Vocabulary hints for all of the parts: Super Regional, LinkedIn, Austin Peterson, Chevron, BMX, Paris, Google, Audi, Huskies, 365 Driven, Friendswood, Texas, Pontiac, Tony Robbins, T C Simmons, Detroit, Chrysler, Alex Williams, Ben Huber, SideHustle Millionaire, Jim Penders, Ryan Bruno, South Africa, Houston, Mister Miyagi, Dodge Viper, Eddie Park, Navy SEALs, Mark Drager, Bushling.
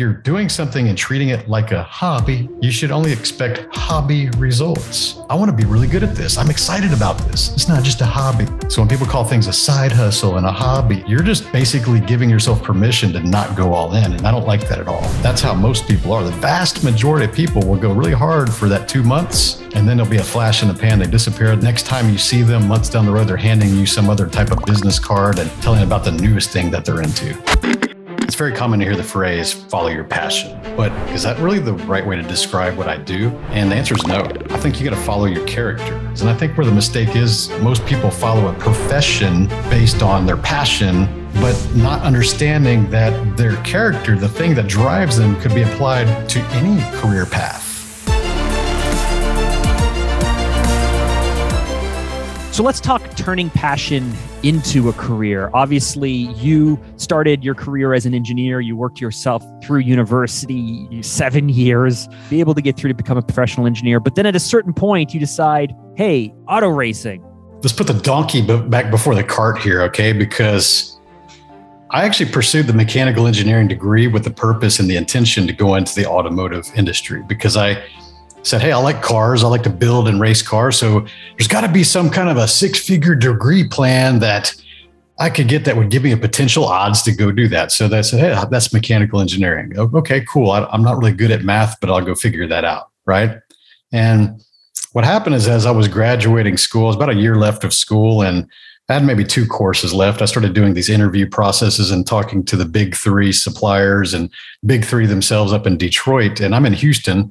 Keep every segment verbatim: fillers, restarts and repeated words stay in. you're doing something and treating it like a hobby, you should only expect hobby results. I want to be really good at this. I'm excited about this. It's not just a hobby. So when people call things a side hustle and a hobby, you're just basically giving yourself permission to not go all in. And I don't like that at all. That's how most people are. The vast majority of people will go really hard for that two months, and then there'll be a flash in the pan. They disappear. Next time you see them months down the road, they're handing you some other type of business card and telling about the newest thing that they're into. It's very common to hear the phrase, follow your passion, but is that really the right way to describe what I do? And the answer is no. I think you got to follow your character. And I think where the mistake is, most people follow a profession based on their passion, but not understanding that their character, the thing that drives them, could be applied to any career path. So let's talk turning passion into a career. Obviously, you started your career as an engineer. You worked yourself through university seven years, be able to get through to become a professional engineer. But then at a certain point, you decide, hey, auto racing. Let's put the donkey back before the cart here, okay? Because I actually pursued the mechanical engineering degree with the purpose and the intention to go into the automotive industry because I said, hey, I like cars. I like to build and race cars. So there's got to be some kind of a six-figure degree plan that I could get that would give me a potential odds to go do that. So that's, hey, that's mechanical engineering. Okay, cool. I, I'm not really good at math, but I'll go figure that out, right? And what happened is as I was graduating school, I was about a year left of school, and I had maybe two courses left. I started doing these interview processes and talking to the big three suppliers and big three themselves up in Detroit. And I'm in Houston.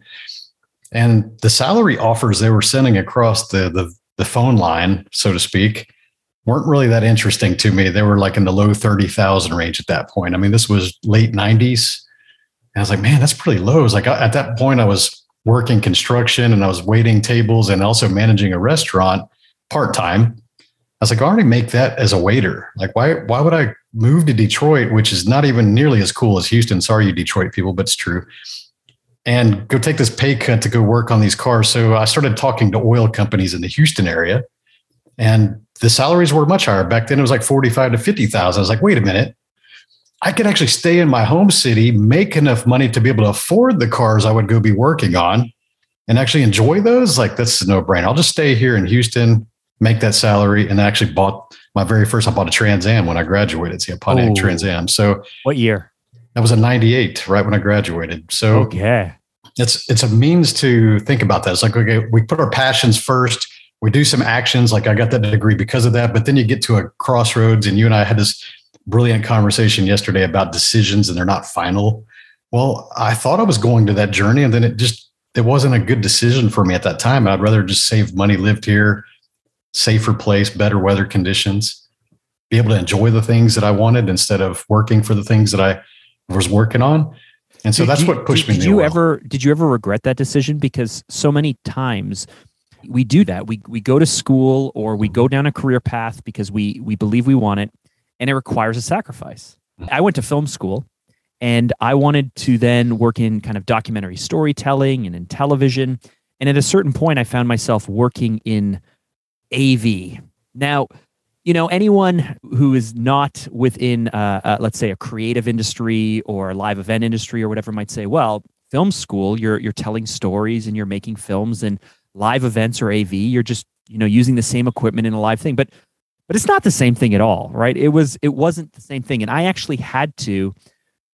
And the salary offers they were sending across the, the the phone line, so to speak, weren't really that interesting to me. They were like in the low thirty thousand range at that point. I mean, this was late nineties. And I was like, man, that's pretty low. It was like I, at that point, I was working construction and I was waiting tables and also managing a restaurant part-time. I was like, I already make that as a waiter. Like, why, why would I move to Detroit, which is not even nearly as cool as Houston? Sorry, you Detroit people, but it's true. And go take this pay cut to go work on these cars. So I started talking to oil companies in the Houston area, and the salaries were much higher. Back then it was like forty-five to fifty thousand. I was like, wait a minute, I could actually stay in my home city, make enough money to be able to afford the cars I would go be working on and actually enjoy those. Like, that's a no brainer. I'll just stay here in Houston, make that salary. And I actually bought my very first, I bought a Trans Am when I graduated. See, I Pontiac Trans Am. So what year? That was a ninety-eight, right when I graduated. So okay. It's it's a means to think about that. It's like, okay, we put our passions first. We do some actions. Like, I got that degree because of that. But then you get to a crossroads, and you and I had this brilliant conversation yesterday about decisions, and they're not final. Well, I thought I was going to that journey, and then it just, it wasn't a good decision for me at that time. I'd rather just save money, lived here, safer place, better weather conditions, be able to enjoy the things that I wanted instead of working for the things that I was working on. And so did that's you, what pushed did, me. Did you well. ever, did you ever regret that decision? Because so many times we do that. We, we go to school or we go down a career path because we, we believe we want it, and it requires a sacrifice. I went to film school and I wanted to then work in kind of documentary storytelling and in television. And at a certain point I found myself working in A V. Now, you know, anyone who is not within, uh, uh, let's say, a creative industry or a live event industry or whatever might say, well, film school, you're you're telling stories and you're making films, and live events or A V, you're just, you know, using the same equipment in a live thing. But but it's not the same thing at all, right? It was it wasn't the same thing. And I actually had to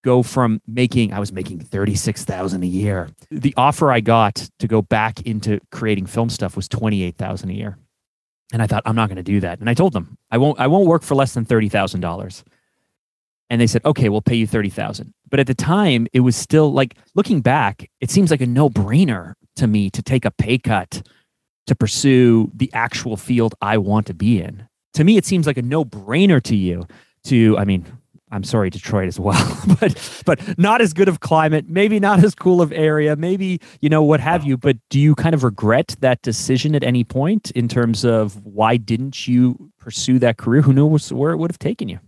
go from making, I was making thirty-six thousand dollars a year. The offer I got to go back into creating film stuff was twenty-eight thousand dollars a year. And I thought, I'm not going to do that. And I told them, I won't, I won't work for less than thirty thousand dollars. And they said, okay, we'll pay you thirty thousand dollars. But at the time, it was still like, looking back, it seems like a no-brainer to me to take a pay cut to pursue the actual field I want to be in. To me, it seems like a no-brainer to you to, I mean, I'm sorry, Detroit as well, but but not as good of climate, maybe not as cool of area, maybe, you know, what have you. But do you kind of regret that decision at any point in terms of why didn't you pursue that career? Who knows where it would have taken you?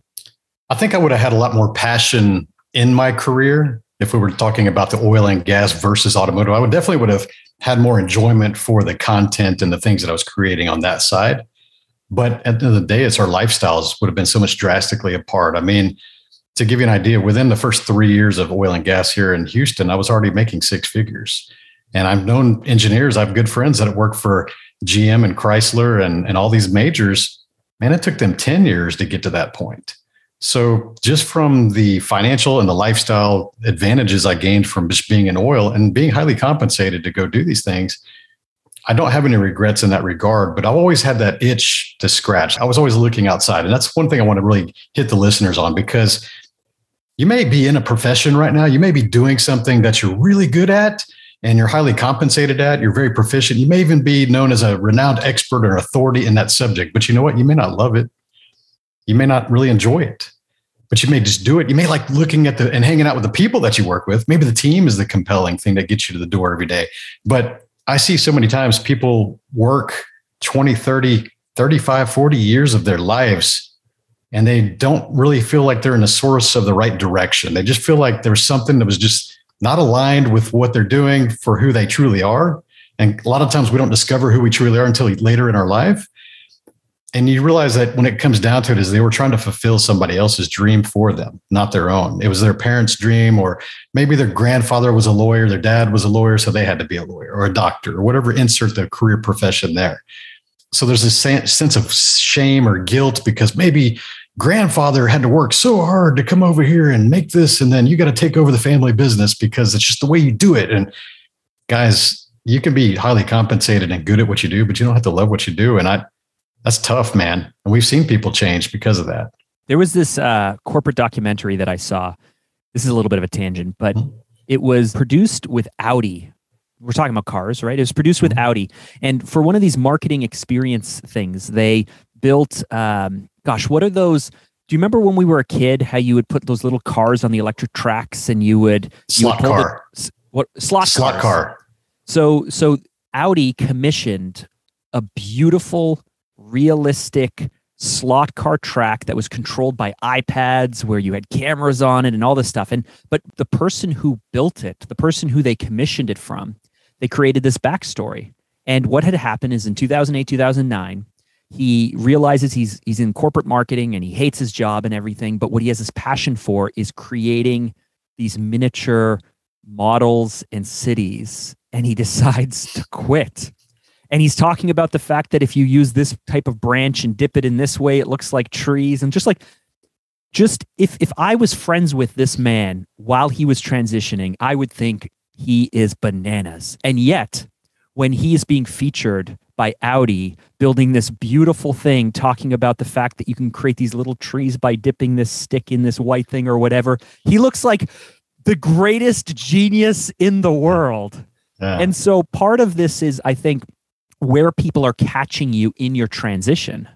I think I would have had a lot more passion in my career. If we were talking about the oil and gas versus automotive, I would definitely would have had more enjoyment for the content and the things that I was creating on that side. But at the end of the day, it's our lifestyles would have been so much drastically apart. I mean, to give you an idea, within the first three years of oil and gas here in Houston, I was already making six figures. And I've known engineers, I have good friends that work for G M and Chrysler and, and all these majors. Man, it took them ten years to get to that point. So just from the financial and the lifestyle advantages I gained from just being in oil and being highly compensated to go do these things, I don't have any regrets in that regard, but I've always had that itch to scratch. I was always looking outside. And that's one thing I want to really hit the listeners on, because you may be in a profession right now. You may be doing something that you're really good at and you're highly compensated at. You're very proficient. You may even be known as a renowned expert or authority in that subject, but you know what? You may not love it. You may not really enjoy it, but you may just do it. You may like looking at the and hanging out with the people that you work with. Maybe the team is the compelling thing that gets you to the door every day. But I see so many times people work twenty, thirty, thirty-five, forty years of their lives, and they don't really feel like they're in the source of the right direction. They just feel like there's something that was just not aligned with what they're doing for who they truly are. And a lot of times we don't discover who we truly are until later in our life. And you realize that when it comes down to it, is they were trying to fulfill somebody else's dream for them, not their own. It was their parents' dream, or maybe their grandfather was a lawyer, their dad was a lawyer, so they had to be a lawyer or a doctor or whatever, insert their career profession there. So there's a sense of shame or guilt because maybe grandfather had to work so hard to come over here and make this, and then you got to take over the family business because it's just the way you do it. And guys, you can be highly compensated and good at what you do, but you don't have to love what you do. And I That's tough, man. And we've seen people change because of that. There was this uh, corporate documentary that I saw. This is a little bit of a tangent, but it was produced with Audi. We're talking about cars, right? It was produced with Audi. And for one of these marketing experience things, they built, um, gosh, what are those? Do you remember when we were a kid, how you would put those little cars on the electric tracks and you would- Slot you would car. The, what, slot slot cars. car. So, so Audi commissioned a beautiful- realistic slot car track that was controlled by iPads where you had cameras on it and all this stuff. And but the person who built it, the person who they commissioned it from, they created this backstory. And what had happened is in two thousand eight, two thousand nine, he realizes he's he's in corporate marketing and he hates his job and everything. But what he has this passion for is creating these miniature models and cities. And he decides to quit. And he's talking about the fact that if you use this type of branch and dip it in this way, it looks like trees. And just like, just if if I was friends with this man while he was transitioning, I would think he is bananas. And yet, when he is being featured by Audi, building this beautiful thing, talking about the fact that you can create these little trees by dipping this stick in this white thing or whatever, he looks like the greatest genius in the world. Yeah. And so part of this is, I think, where people are catching you in your transition.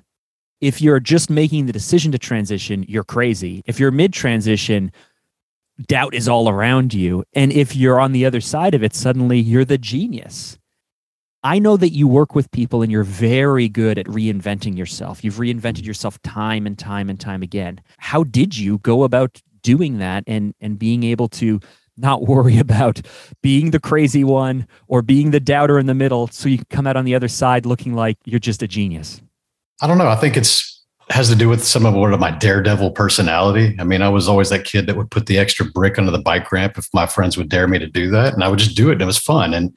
If you're just making the decision to transition, you're crazy. If you're mid-transition, doubt is all around you. And if you're on the other side of it, suddenly you're the genius. I know that you work with people and you're very good at reinventing yourself. You've reinvented yourself time and time and time again. How did you go about doing that and, and being able to not worry about being the crazy one or being the doubter in the middle, so you can come out on the other side looking like you're just a genius? I don't know. I think it's has to do with some of what of my daredevil personality. I mean, I was always that kid that would put the extra brick under the bike ramp if my friends would dare me to do that. And I would just do it. And it was fun. And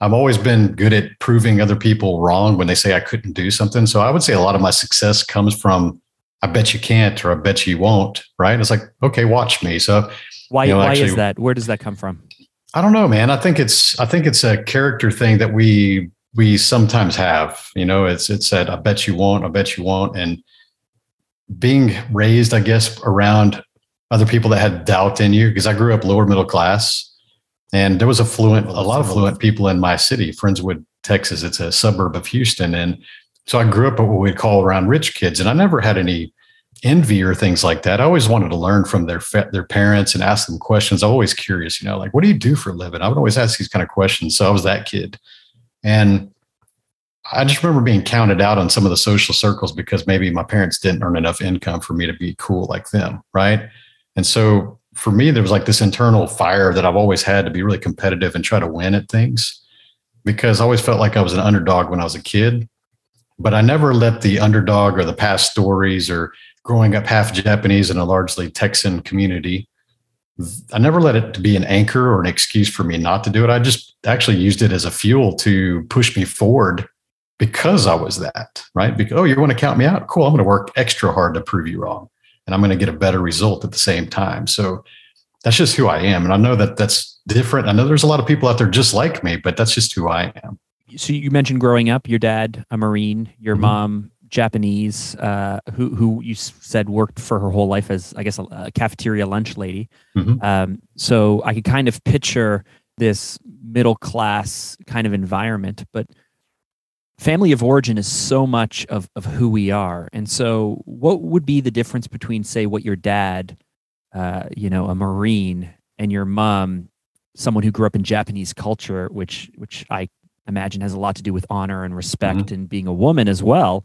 I've always been good at proving other people wrong when they say I couldn't do something. So I would say a lot of my success comes from, I bet you can't, or I bet you won't. Right. It's like, okay, watch me. So Why, you know, why actually, is that? Where does that come from? I don't know, man. I think it's I think it's a character thing that we we sometimes have. You know, it's it's that I bet you won't, I bet you won't. And being raised, I guess, around other people that had doubt in you, because I grew up lower middle class, and there was affluent, a lot of affluent people in my city, Friendswood, Texas. It's a suburb of Houston. And so I grew up at what we'd call around rich kids, and I never had any envy or things like that. I always wanted to learn from their their parents and ask them questions. I'm always curious, you know, like, what do you do for a living? I would always ask these kind of questions. So I was that kid. And I just remember being counted out on some of the social circles because maybe my parents didn't earn enough income for me to be cool like them, right? And so for me, there was like this internal fire that I've always had to be really competitive and try to win at things, because I always felt like I was an underdog when I was a kid. But I never let the underdog or the past stories or growing up half Japanese in a largely Texan community, I never let it be an anchor or an excuse for me not to do it. I just actually used it as a fuel to push me forward because I was that, right? Because, oh, you want to count me out? Cool. I'm going to work extra hard to prove you wrong. And I'm going to get a better result at the same time. So that's just who I am. And I know that that's different. I know there's a lot of people out there just like me, but that's just who I am. So you mentioned growing up, your dad, a Marine, your mm-hmm. mom, Japanese, uh, who who you said worked for her whole life as, I guess, a, a cafeteria lunch lady. Mm-hmm. Um, so I could kind of picture this middle class kind of environment, but family of origin is so much of, of who we are. And so what would be the difference between, say, what your dad, uh, you know, a Marine, and your mom, someone who grew up in Japanese culture, which which I imagine has a lot to do with honor and respect mm-hmm. and being a woman as well.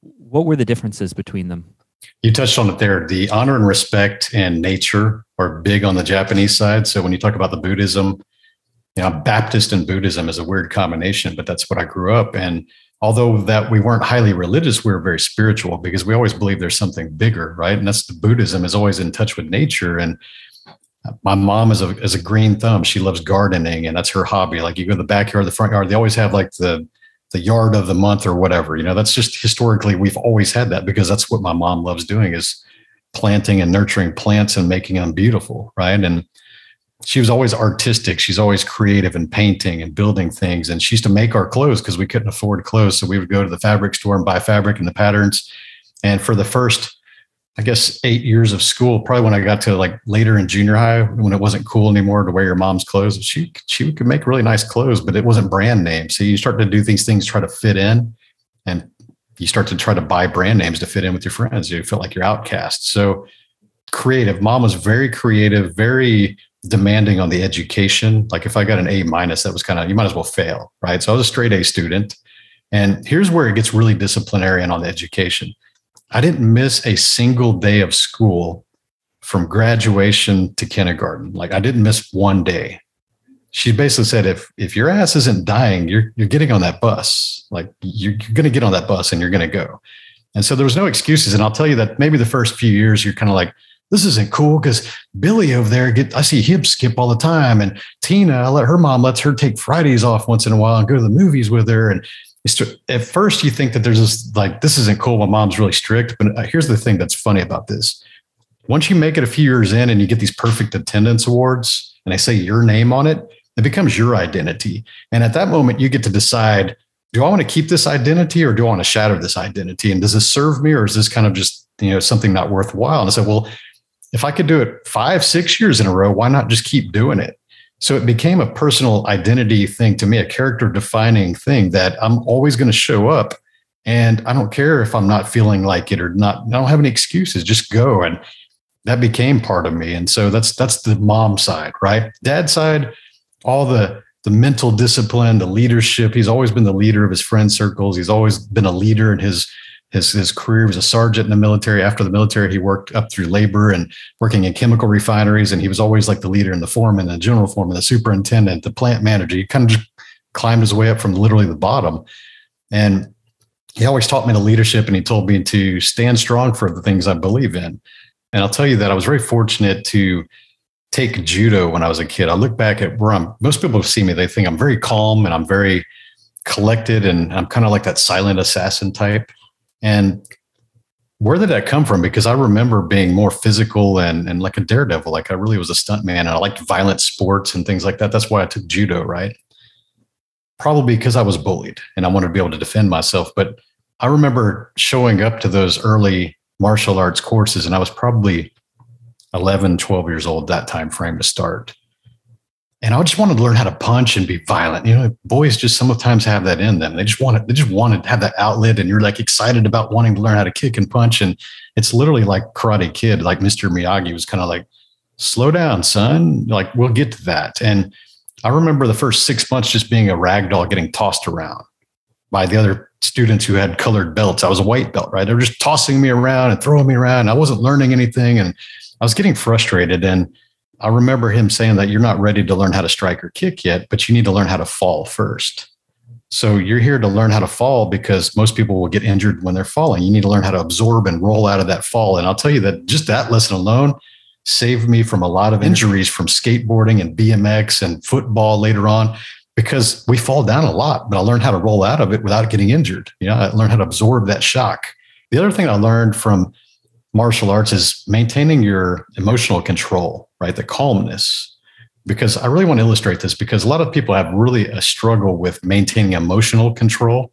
What were the differences between them? You touched on it there. The honor and respect and nature are big on the Japanese side. So when you talk about the Buddhism, you know, Baptist and Buddhism is a weird combination, but that's what I grew up. And although that we weren't highly religious, we were very spiritual because we always believe there's something bigger, right? And that's the Buddhism is always in touch with nature. And my mom is a, is a green thumb. She loves gardening and that's her hobby. Like you go to the backyard, the front yard, they always have like the the yard of the month or whatever, you know, that's just historically, we've always had that because that's what my mom loves doing is planting and nurturing plants and making them beautiful. Right. And she was always artistic. She's always creative and painting and building things. And she used to make our clothes because we couldn't afford clothes. So we would go to the fabric store and buy fabric and the patterns. And for the first, I guess, eight years of school, probably when I got to like later in junior high, when it wasn't cool anymore to wear your mom's clothes, she she could make really nice clothes, but it wasn't brand name. So you start to do these things, try to fit in, and you start to try to buy brand names to fit in with your friends. You feel like you're outcast. So creative. Mom was very creative, very demanding on the education. Like if I got an A minus, that was kind of, you might as well fail, right? So I was a straight A student. And here's where it gets really disciplinarian on the education. I didn't miss a single day of school from graduation to kindergarten. Like I didn't miss one day. She basically said, if, if your ass isn't dying, you're, you're getting on that bus. Like you're, you're going to get on that bus and you're going to go. And so there was no excuses. And I'll tell you that maybe the first few years, you're kind of like, this isn't cool because Billy over there, get, I see him skip all the time. And Tina, I let her mom lets her take Fridays off once in a while and go to the movies with her. And at first you think that there's this, like, this isn't cool. My mom's really strict, but here's the thing that's funny about this. Once you make it a few years in and you get these perfect attendance awards and they say your name on it, it becomes your identity. And at that moment you get to decide, do I want to keep this identity or do I want to shatter this identity? And does this serve me or is this kind of just, you know, something not worthwhile? And I said, well, if I could do it five, six years in a row, why not just keep doing it? So it became a personal identity thing to me, a character defining thing that I'm always going to show up. And I don't care if I'm not feeling like it or not. I don't have any excuses, just go. And that became part of me. And so that's, that's the mom side, right? Dad side, all the, the mental discipline, the leadership. He's always been the leader of his friend circles. He's always been a leader in his, his, his career. He was a sergeant in the military. After the military, he worked up through labor and working in chemical refineries. And he was always like the leader and the foreman, the general foreman, the superintendent, the plant manager. He kind of just climbed his way up from literally the bottom. And he always taught me the leadership and he told me to stand strong for the things I believe in. And I'll tell you that I was very fortunate to take judo when I was a kid. I look back at where I'm, most people see me, they think I'm very calm and I'm very collected and I'm kind of like that silent assassin type. And where did that come from? Because I remember being more physical and, and like a daredevil. Like I really was a stuntman and I liked violent sports and things like that. That's why I took judo, right? Probably because I was bullied and I wanted to be able to defend myself. But I remember showing up to those early martial arts courses and I was probably eleven, twelve years old, that time frame to start. And I just wanted to learn how to punch and be violent. You know, boys just sometimes have that in them. They just want to, they just want to have that outlet. And you're like excited about wanting to learn how to kick and punch. And it's literally like Karate Kid, like Mister Miyagi was kind of like, slow down, son. Like, we'll get to that. And I remember the first six months just being a rag doll getting tossed around by the other students who had colored belts. I was a white belt, right? They were just tossing me around and throwing me around. I wasn't learning anything. And I was getting frustrated. And I remember him saying that you're not ready to learn how to strike or kick yet, but you need to learn how to fall first. So you're here to learn how to fall, because most people will get injured when they're falling. You need to learn how to absorb and roll out of that fall. And I'll tell you that just that lesson alone saved me from a lot of injuries from skateboarding and B M X and football later on, because we fall down a lot, but I learned how to roll out of it without getting injured. You know, I learned how to absorb that shock. The other thing I learned from martial arts is maintaining your emotional control, right? The calmness. Because I really want to illustrate this, because a lot of people have really a struggle with maintaining emotional control.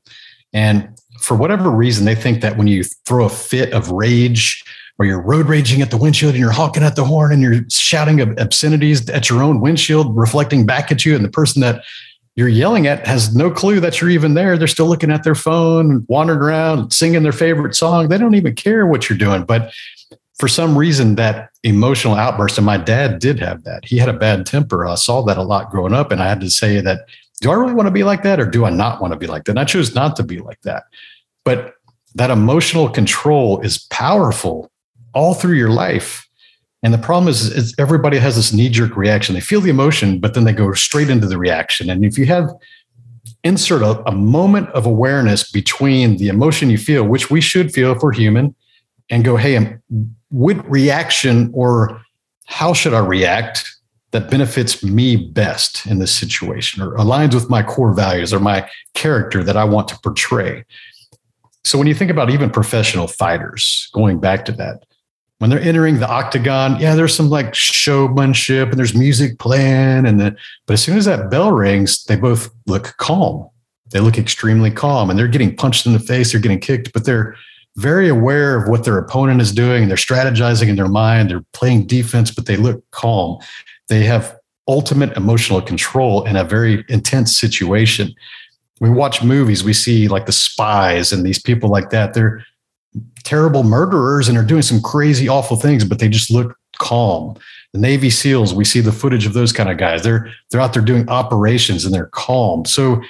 And for whatever reason, they think that when you throw a fit of rage, or you're road raging at the windshield and you're honking at the horn and you're shouting obscenities at your own windshield, reflecting back at you, and the person that you're yelling at has no clue that you're even there. They're still looking at their phone, wandering around, singing their favorite song. They don't even care what you're doing. But for some reason, that emotional outburst, and my dad did have that. He had a bad temper. I saw that a lot growing up. And I had to say that, do I really want to be like that, or do I not want to be like that? And I chose not to be like that. But that emotional control is powerful all through your life. And the problem is, is everybody has this knee-jerk reaction. They feel the emotion, but then they go straight into the reaction. And if you have, insert a, a moment of awareness between the emotion you feel, which we should feel if we're human, and go, hey, what reaction or how should I react that benefits me best in this situation, or aligns with my core values or my character that I want to portray? So when you think about even professional fighters, going back to that, when they're entering the octagon, yeah, there's some like showmanship and there's music playing. And then, but as soon as that bell rings, they both look calm. They look extremely calm, and they're getting punched in the face. They're getting kicked, but they're very aware of what their opponent is doing. They're strategizing in their mind. They're playing defense, but they look calm. They have ultimate emotional control in a very intense situation. We watch movies. We see like The Spies and these people like that. They're terrible murderers and are doing some crazy, awful things, but they just look calm. The Navy SEALs, we see the footage of those kind of guys. They're they're out there doing operations and they're calm. So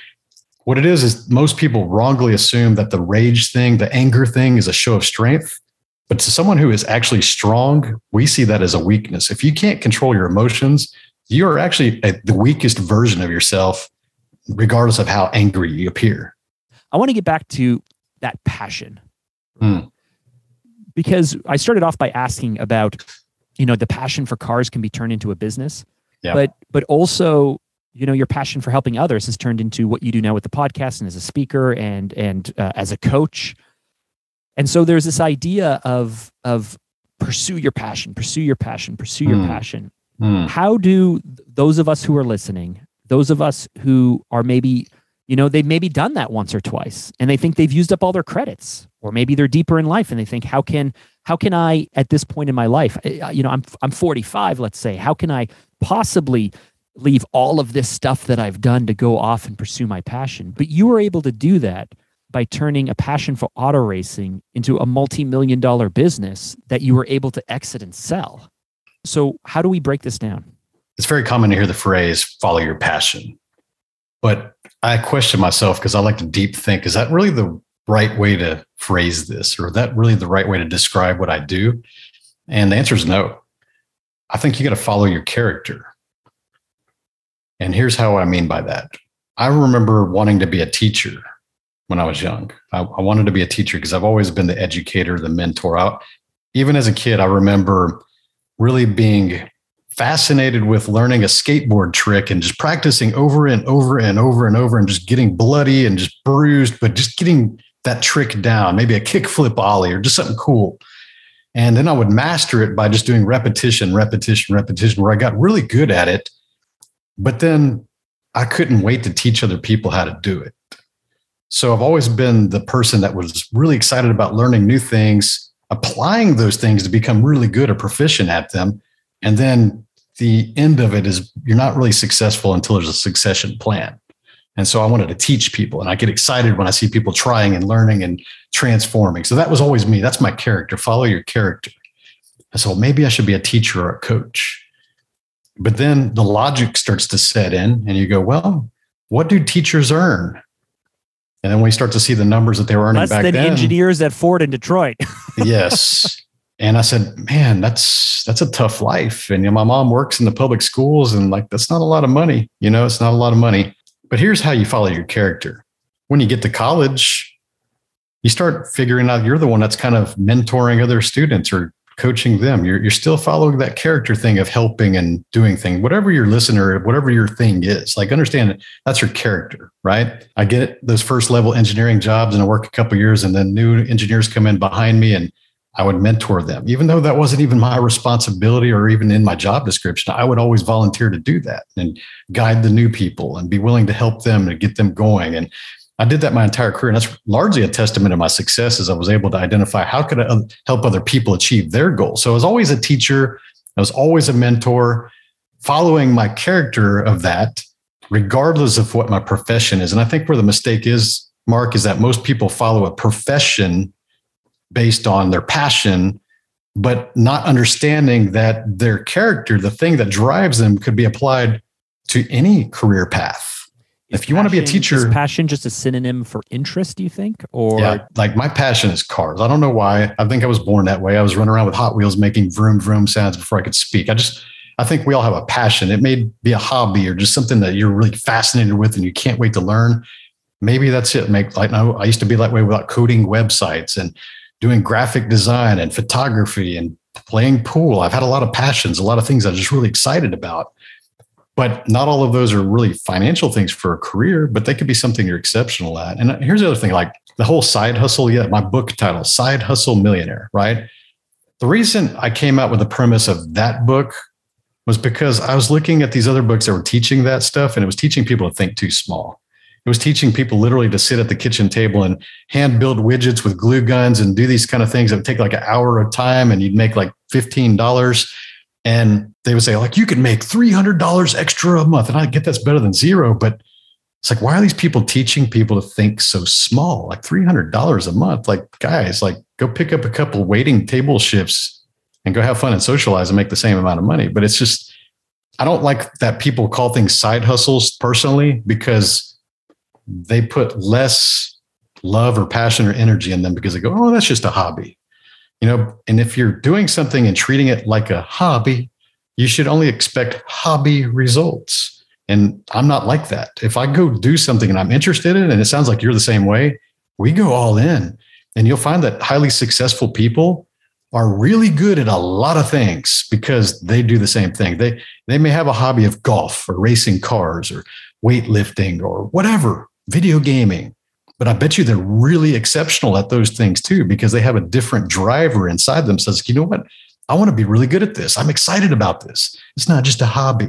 what it is, is most people wrongly assume that the rage thing, the anger thing is a show of strength. But to someone who is actually strong, we see that as a weakness. If you can't control your emotions, you are actually a, the weakest version of yourself, regardless of how angry you appear. I want to get back to that passion. Mm. Because I started off by asking about, you know, the passion for cars can be turned into a business, yeah. but but also, you know, your passion for helping others has turned into what you do now with the podcast and as a speaker and and uh, as a coach. And so there's this idea of of pursue your passion, pursue your passion, pursue mm. your passion. Mm. How do those of us who are listening, those of us who are maybe, you know, they've maybe done that once or twice and they think they've used up all their credits, or maybe they're deeper in life and they think, how can how can I at this point in my life, you know, I'm I'm forty-five, let's say, how can I possibly leave all of this stuff that I've done to go off and pursue my passion? But you were able to do that by turning a passion for auto racing into a multi-million dollar business that you were able to exit and sell. So how do we break this down? It's very common to hear the phrase, follow your passion. But I question myself, because I like to deep think, is that really the right way to phrase this? Or is that really the right way to describe what I do? And the answer is no. I think you got to follow your character. And here's how I mean by that. I remember wanting to be a teacher when I was young. I, I wanted to be a teacher because I've always been the educator, the mentor. I, even as a kid, I remember really being fascinated with learning a skateboard trick and just practicing over and over and over and over and just getting bloody and just bruised, but just getting that trick down, maybe a kickflip ollie or just something cool. And then I would master it by just doing repetition, repetition, repetition, where I got really good at it. But then I couldn't wait to teach other people how to do it. So I've always been the person that was really excited about learning new things, applying those things to become really good or proficient at them. And then the end of it is you're not really successful until there's a succession plan. And so I wanted to teach people, and I get excited when I see people trying and learning and transforming. So that was always me. That's my character. Follow your character. And so maybe I should be a teacher or a coach. But then the logic starts to set in and you go, well, what do teachers earn? And then we start to see the numbers that they were earning Less back than then. Engineers at Ford in Detroit. Yes. And I said, man, that's, that's a tough life. And you know, my mom works in the public schools and like, that's not a lot of money. You know, it's not a lot of money, but here's how you follow your character. when you get to college, you start figuring out you're the one that's kind of mentoring other students or coaching them. You're, you're still following that character thing of helping and doing things, whatever your listener, whatever your thing is. Like, understand that's your character, right? I get it, those first level engineering jobs, and I work a couple of years, and then new engineers come in behind me, and I would mentor them, even though that wasn't even my responsibility or even in my job description. I would always volunteer to do that and guide the new people and be willing to help them and get them going. And I did that my entire career. And that's largely a testament of my success, is I was able to identify how could I help other people achieve their goals. So I was always a teacher. I was always a mentor, following my character of that, regardless of what my profession is. And I think where the mistake is, Mark, is that most people follow a profession based on their passion, but not understanding that their character, the thing that drives them, could be applied to any career path. Is if you passion, want to be a teacher, is passion just a synonym for interest, do you think? Or yeah, like my passion is cars. I don't know why. I think I was born that way. I was running around with Hot Wheels making vroom vroom sounds before I could speak. I just, I think we all have a passion. It may be a hobby or just something that you're really fascinated with and you can't wait to learn. Maybe that's it. Make like no, I used to be that way without coding websites and doing graphic design and photography and playing pool. I've had a lot of passions, a lot of things I'm just really excited about. But not all of those are really financial things for a career, but they could be something you're exceptional at. And here's the other thing, like the whole side hustle. Yeah, my book title, Side Hustle Millionaire, right? The reason I came out with the premise of that book was because I was looking at these other books that were teaching that stuff, and it was teaching people to think too small. It was teaching people literally to sit at the kitchen table and hand build widgets with glue guns and do these kind of things that would take like an hour of time, and you'd make like fifteen dollars. And they would say, like, you can make three hundred dollars extra a month. And I get that's better than zero, but it's like, why are these people teaching people to think so small? Like three hundred dollars a month. Like, guys, like, go pick up a couple waiting table shifts and go have fun and socialize and make the same amount of money. But it's just, I don't like that people call things side hustles personally, because they put less love or passion or energy in them, because they go, oh, that's just a hobby, you know? And if you're doing something and treating it like a hobby, you should only expect hobby results. And I'm not like that. If I go do something and I'm interested in it, and it sounds like you're the same way, we go all in. And you'll find that highly successful people are really good at a lot of things because they do the same thing. They, they may have a hobby of golf or racing cars or weightlifting or whatever, video gaming. But I bet you they're really exceptional at those things too, because they have a different driver inside them. So it's, you know what? I want to be really good at this. I'm excited about this. It's not just a hobby.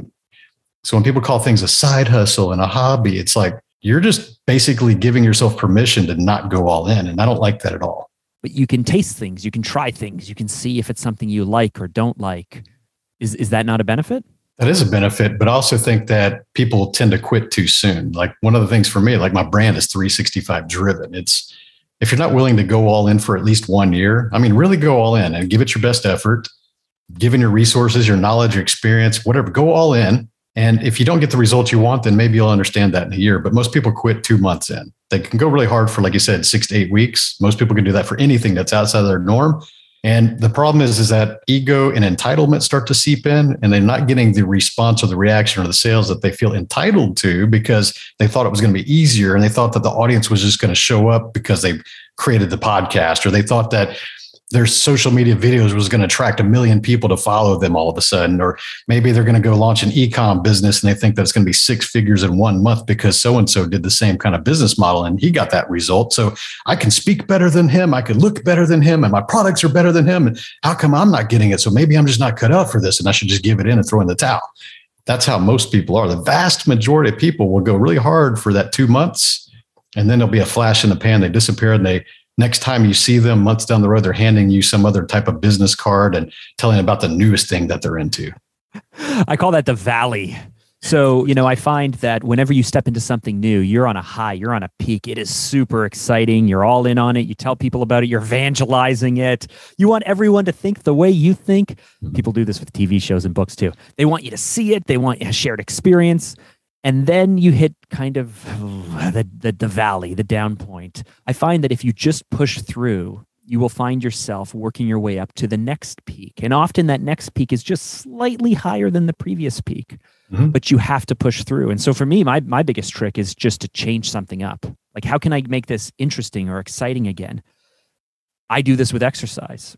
So when people call things a side hustle and a hobby, it's like, you're just basically giving yourself permission to not go all in. And I don't like that at all. But you can taste things. You can try things. You can see if it's something you like or don't like. Is, is that not a benefit? That is a benefit, but I also think that people tend to quit too soon. Like one of the things for me, like my brand is three sixty-five Driven. It's, if you're not willing to go all in for at least one year, I mean, really go all in and give it your best effort, given your resources, your knowledge, your experience, whatever, go all in. And if you don't get the results you want, then maybe you'll understand that in a year. But most people quit two months in. They can go really hard for, like you said, six to eight weeks. Most people can do that for anything that's outside of their norm. And the problem is, is that ego and entitlement start to seep in, and they're not getting the response or the reaction or the sales that they feel entitled to, because they thought it was going to be easier. And they thought that the audience was just going to show up because they created the podcast, or they thought that their social media videos was going to attract a million people to follow them all of a sudden. Or maybe they're going to go launch an e-com business and they think that's going to be six figures in one month because so-and-so did the same kind of business model and he got that result. So I can speak better than him. I can look better than him, and my products are better than him. And how come I'm not getting it? So maybe I'm just not cut out for this, and I should just give it in and throw in the towel. That's how most people are. The vast majority of people will go really hard for that two months. And then there'll be a flash in the pan. They disappear, and they, next time you see them months down the road, they're handing you some other type of business card and telling about the newest thing that they're into. I call that the valley. So, you know, I find that whenever you step into something new, you're on a high, you're on a peak. It is super exciting. You're all in on it. You tell people about it. You're evangelizing it. You want everyone to think the way you think. People do this with T V shows and books too. They want you to see it. They want a shared experience. And then you hit kind of the, the, the valley, the down point. I find that if you just push through, you will find yourself working your way up to the next peak. And often that next peak is just slightly higher than the previous peak, mm-hmm. but you have to push through. And so for me, my, my biggest trick is just to change something up. Like, how can I make this interesting or exciting again? I do this with exercise.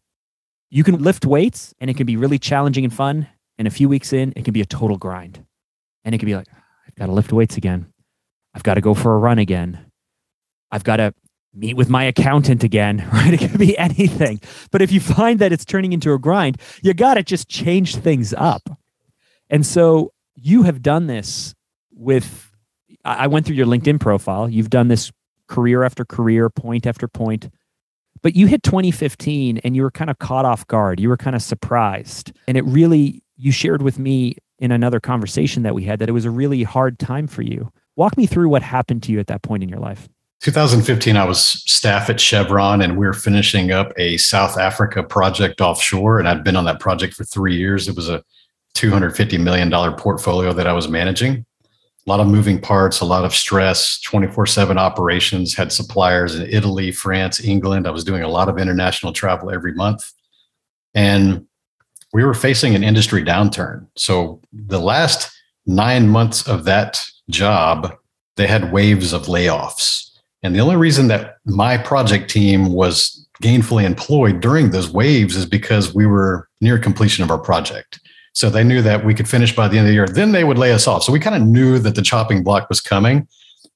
You can lift weights and it can be really challenging and fun. And a few weeks in, it can be a total grind. And it can be like, I've got to lift weights again. I've got to go for a run again. I've got to meet with my accountant again, right? It can be anything. But if you find that it's turning into a grind, you got to just change things up. And so you have done this with, I went through your LinkedIn profile. You've done this career after career, point after point. But you hit twenty fifteen and you were kind of caught off guard. You were kind of surprised. And it really, you shared with me in another conversation that we had that it was a really hard time for you. Walk me through what happened to you at that point in your life. two thousand fifteen, I was staff at Chevron and we were finishing up a South Africa project offshore. And I'd been on that project for three years. It was a two hundred fifty million dollars portfolio that I was managing. A lot of moving parts, a lot of stress, twenty-four seven operations, had suppliers in Italy, France, England. I was doing a lot of international travel every month. And we were facing an industry downturn. So the last nine months of that job, they had waves of layoffs. And the only reason that my project team was gainfully employed during those waves is because we were near completion of our project. So they knew that we could finish by the end of the year, then they would lay us off. So we kind of knew that the chopping block was coming.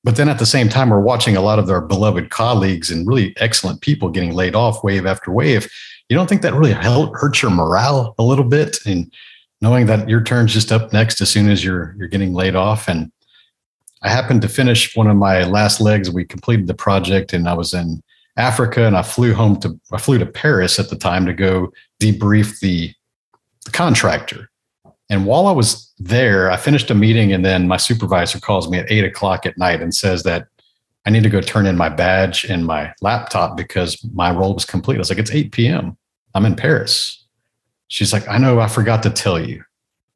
But then at the same time, we're watching a lot of our beloved colleagues and really excellent people getting laid off wave after wave. You don't think that really hurts your morale a little bit? And knowing that your turn's just up next as soon as you're you're getting laid off. And I happened to finish one of my last legs. We completed the project and I was in Africa and I flew home to, I flew to Paris at the time to go debrief the The contractor. And while I was there, I finished a meeting and then my supervisor calls me at eight o'clock at night and says that I need to go turn in my badge and my laptop because my role was complete. I was like, it's eight p.m. I'm in Paris. She's like, I know I forgot to tell you.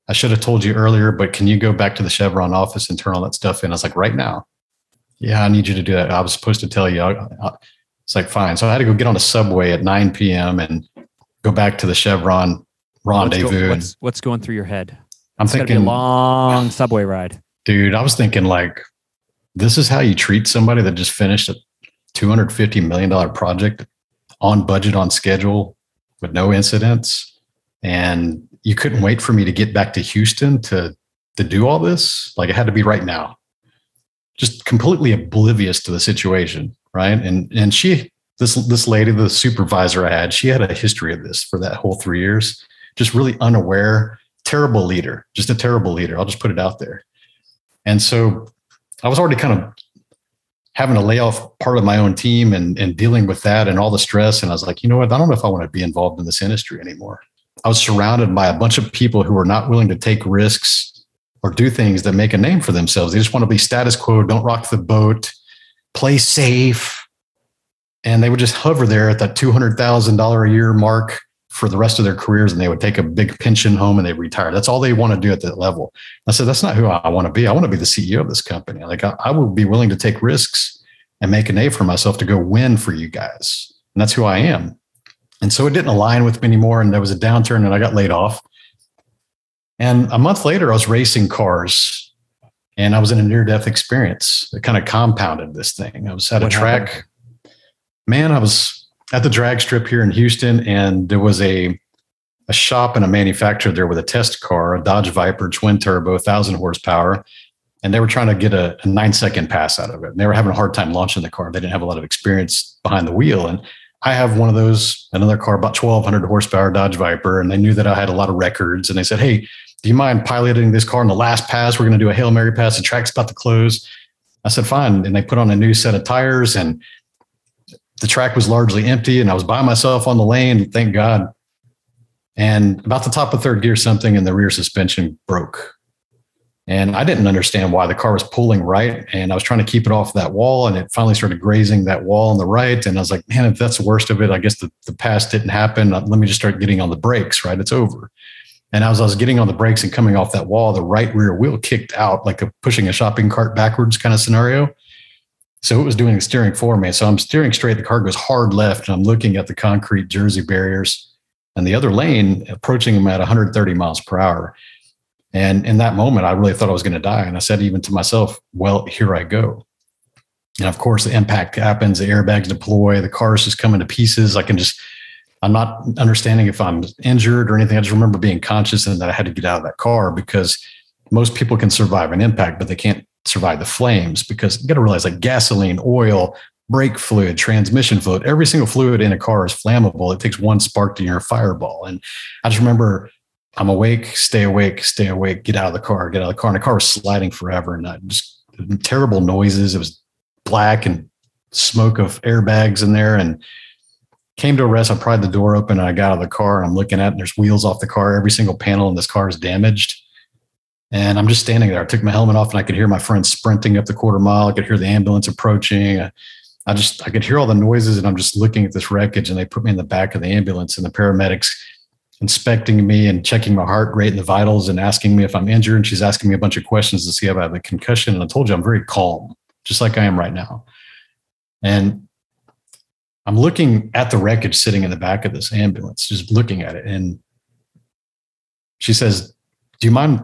I should have told you earlier, but can you go back to the Chevron office and turn all that stuff in? I was like, right now. Yeah, I need you to do that. I was supposed to tell you. I, I, it's like, fine. So I had to go get on a subway at nine p.m. and go back to the Chevron rendezvous. What's, go, what's, what's going through your head? I'm it's thinking a long subway ride. Dude, I was thinking like, this is how you treat somebody that just finished a two hundred fifty million dollars project on budget, on schedule, with no incidents. And you couldn't wait for me to get back to Houston to, to do all this. Like it had to be right now, just completely oblivious to the situation. Right. And, and she, this, this lady, the supervisor I had, she had a history of this for that whole three years. Just really unaware, terrible leader, just a terrible leader. I'll just put it out there. And so I was already kind of having to lay off part of my own team and, and dealing with that and all the stress. And I was like, you know what? I don't know if I want to be involved in this industry anymore. I was surrounded by a bunch of people who were not willing to take risks or do things that make a name for themselves. They just want to be status quo, don't rock the boat, play safe. And they would just hover there at that two hundred thousand dollars a year mark for the rest of their careers, and they would take a big pension home and they retire. That's all they want to do at that level. I said, that's not who I want to be. I want to be the C E O of this company. Like I, I would be willing to take risks and make a name for myself to go win for you guys. And that's who I am. And so it didn't align with me anymore. And there was a downturn and I got laid off. And a month later, I was racing cars and I was in a near-death experience. It kind of compounded this thing. I was at a track. Happened? Man, I was at the drag strip here in Houston, and there was a, a shop and a manufacturer there with a test car, a Dodge Viper, twin turbo, one thousand horsepower. And they were trying to get a, a nine second pass out of it. And they were having a hard time launching the car. They didn't have a lot of experience behind the wheel. And I have one of those, another car, about twelve hundred horsepower Dodge Viper. And they knew that I had a lot of records. And they said, hey, do you mind piloting this car in the last pass? We're going to do a Hail Mary pass. The track's about to close. I said, fine. And they put on a new set of tires, and the track was largely empty and I was by myself on the lane, thank God. And about the top of third gear, something in the rear suspension broke. And I didn't understand why. The car was pulling right and I was trying to keep it off that wall, and it finally started grazing that wall on the right. And I was like, man, if that's the worst of it, I guess the, the pass didn't happen. Let me just start getting on the brakes, right? It's over. And as I was getting on the brakes and coming off that wall, the right rear wheel kicked out like a pushing a shopping cart backwards kind of scenario. So it was doing the steering for me. So I'm steering straight. The car goes hard left. And I'm looking at the concrete Jersey barriers and the other lane approaching them at one hundred thirty miles per hour. And in that moment, I really thought I was going to die. And I said, even to myself, well, here I go. And of course, the impact happens, the airbags deploy, the car's just coming to pieces. I can just, I'm not understanding if I'm injured or anything. I just remember being conscious and that I had to get out of that car, because most people can survive an impact, but they can't survive the flames, because you got to realize, like, gasoline, oil, brake fluid, transmission fluid, every single fluid in a car is flammable. It takes one spark to your fireball. And I just remember, I'm awake, stay awake, stay awake, get out of the car, get out of the car. And the car was sliding forever, and I just terrible noises. It was black and smoke of airbags in there, and came to a rest. I pried the door open and I got out of the car, and I'm looking at it, and there's wheels off the car. Every single panel in this car is damaged. And I'm just standing there. I took my helmet off and I could hear my friends sprinting up the quarter mile. I could hear the ambulance approaching. I, I just, I could hear all the noises, and I'm just looking at this wreckage, and they put me in the back of the ambulance, and the paramedics inspecting me and checking my heart rate and the vitals and asking me if I'm injured. And she's asking me a bunch of questions to see if I have a concussion. And I told you, I'm very calm, just like I am right now. And I'm looking at the wreckage sitting in the back of this ambulance, just looking at it. And she says, do you mind,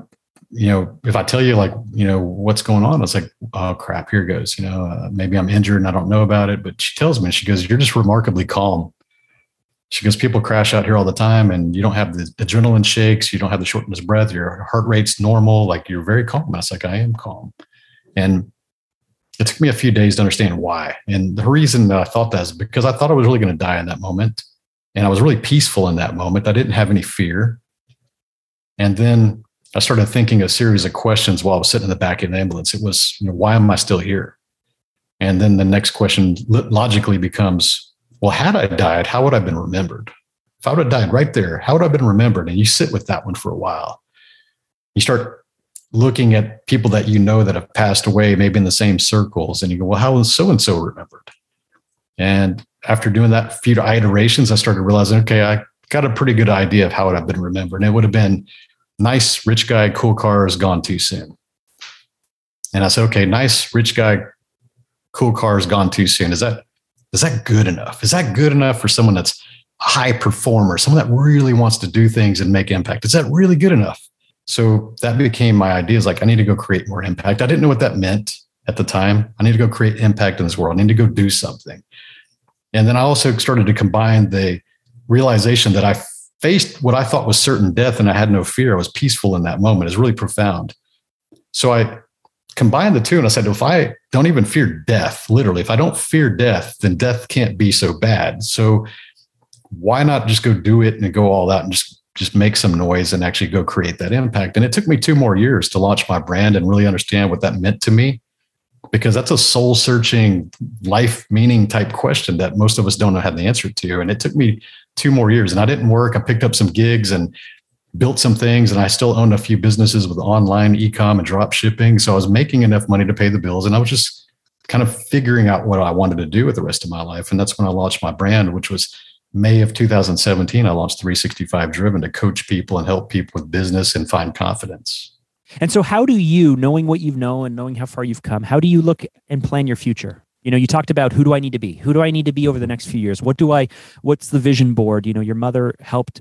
you know, if I tell you, like, you know, what's going on? I was like, oh crap, here goes, you know, uh, maybe I'm injured and I don't know about it. But she tells me, she goes, you're just remarkably calm. She goes, people crash out here all the time, and you don't have the adrenaline shakes. You don't have the shortness of breath. Your heart rate's normal. Like, you're very calm. And I was like, I am calm. And it took me a few days to understand why. And the reason that I thought that is because I thought I was really going to die in that moment. And I was really peaceful in that moment. I didn't have any fear. And then I started thinking a series of questions while I was sitting in the back of the ambulance. It was, you know, why am I still here? And then the next question logically becomes, well, had I died, how would I have been remembered? If I would have died right there, how would I have been remembered? And you sit with that one for a while. You start looking at people that you know that have passed away, maybe in the same circles, and you go, well, how was so-and-so remembered? And after doing that few iterations, I started realizing, okay, I got a pretty good idea of how would I have been remembered. And it would have been, nice rich guy, cool cars, gone too soon. And I said, okay, nice rich guy, cool cars, gone too soon. Is that, is that good enough? Is that good enough for someone that's a high performer, someone that really wants to do things and make impact? Is that really good enough? So that became my idea, is like, I need to go create more impact. I didn't know what that meant at the time. I need to go create impact in this world. I need to go do something. And then I also started to combine the realization that I faced what I thought was certain death, and I had no fear. I was peaceful in that moment. It's really profound. So I combined the two, and I said, if I don't even fear death, literally, if I don't fear death, then death can't be so bad. So why not just go do it and go all out and just, just make some noise and actually go create that impact? And it took me two more years to launch my brand and really understand what that meant to me, because that's a soul searching, life meaning type question that most of us don't know how the answer to. And it took me two more years, and I didn't work. I picked up some gigs and built some things, and I still owned a few businesses with online e-com and drop shipping. So I was making enough money to pay the bills, and I was just kind of figuring out what I wanted to do with the rest of my life. And that's when I launched my brand, which was May of two thousand seventeen. I launched three sixty-five Driven to coach people and help people with business and find confidence. And so how do you, knowing what you've known and knowing how far you've come, how do you look and plan your future? You know, you talked about, who do I need to be? Who do I need to be over the next few years? What do I, what's the vision board? You know, your mother helped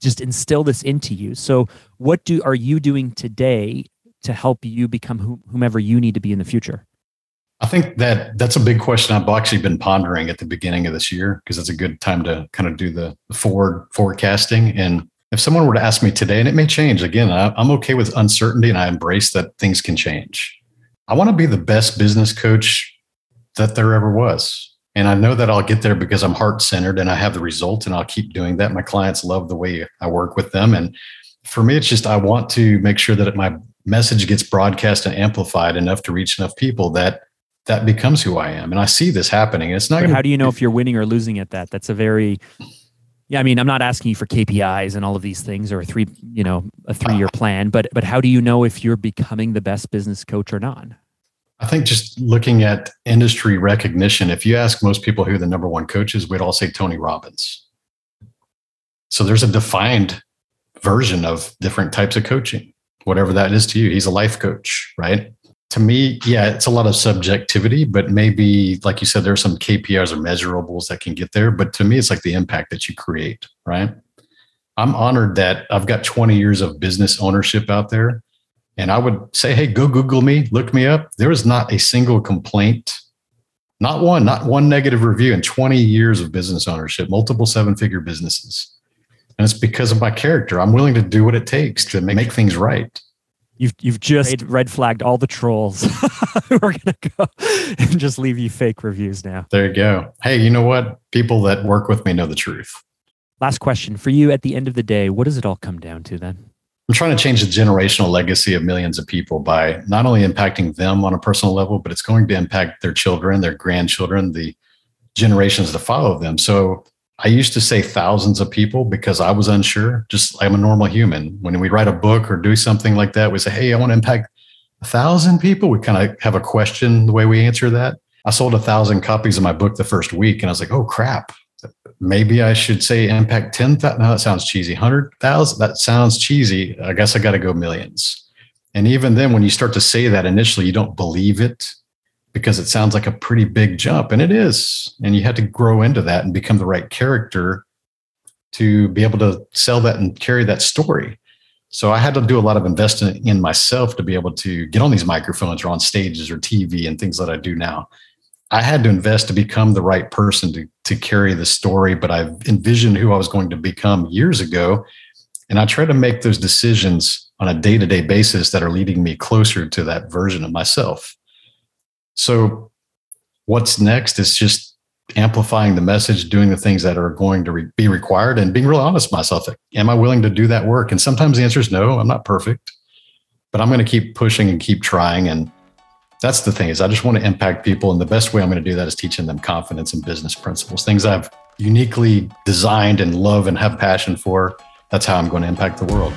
just instill this into you. So what do, are you doing today to help you become whomever you need to be in the future? I think that that's a big question I've actually been pondering at the beginning of this year, because it's a good time to kind of do the forward forecasting. And if someone were to ask me today, and it may change again, I, I'm okay with uncertainty, and I embrace that things can change. I want to be the best business coach that there ever was. And I know that I'll get there because I'm heart-centered and I have the result, and I'll keep doing that. My clients love the way I work with them. And for me, it's just, I want to make sure that my message gets broadcast and amplified enough to reach enough people that that becomes who I am. And I see this happening. It's not. But how do you know if you're winning or losing at that? That's a very, yeah, I mean, I'm not asking you for K P Is and all of these things, or a three, you know, a three-year uh, plan, but, but how do you know if you're becoming the best business coach or not? I think just looking at industry recognition, if you ask most people who the number one coach is, we'd all say Tony Robbins. So there's a defined version of different types of coaching, whatever that is to you. He's a life coach, right? To me, yeah, it's a lot of subjectivity, but maybe, like you said, there are some K P Is or measurables that can get there. But to me, it's like the impact that you create, right? I'm honored that I've got twenty years of business ownership out there. And I would say, hey, go Google me, look me up. There is not a single complaint Not one, not one negative review in twenty years of business ownership, multiple seven-figure businesses. And it's because of my character. I'm willing to do what it takes to make, make things right. You've you've just red flagged all the trolls who are going to go and just leave you fake reviews now. There you go. Hey, you know what? People that work with me know the truth. Last question for you at the end of the day, what does it all come down to then? I'm trying to change the generational legacy of millions of people by not only impacting them on a personal level, but it's going to impact their children, their grandchildren, the generations that follow them. So I used to say thousands of people because I was unsure. Just I'm a normal human. When we write a book or do something like that, we say, hey, I want to impact a thousand people. We kind of have a question the way we answer that. I sold a thousand copies of my book the first week and I was like, oh, crap. Maybe I should say impact ten thousand. No, that sounds cheesy. one hundred thousand. That sounds cheesy. I guess I got to go millions. And even then, when you start to say that initially, you don't believe it, because it sounds like a pretty big jump, and it is. And you had to grow into that and become the right character to be able to sell that and carry that story. So I had to do a lot of investing in myself to be able to get on these microphones or on stages or T V and things that I do now. I had to invest to become the right person to, to carry the story, but I envisioned who I was going to become years ago. And I try to make those decisions on a day-to-day basis that are leading me closer to that version of myself. So what's next is just amplifying the message, doing the things that are going to re- be required and being real honest with myself. Am I willing to do that work? And sometimes the answer is no, I'm not perfect, but I'm going to keep pushing and keep trying. And that's the thing is I just want to impact people. And the best way I'm going to do that is teaching them confidence and business principles, things I've uniquely designed and love and have passion for. That's how I'm going to impact the world.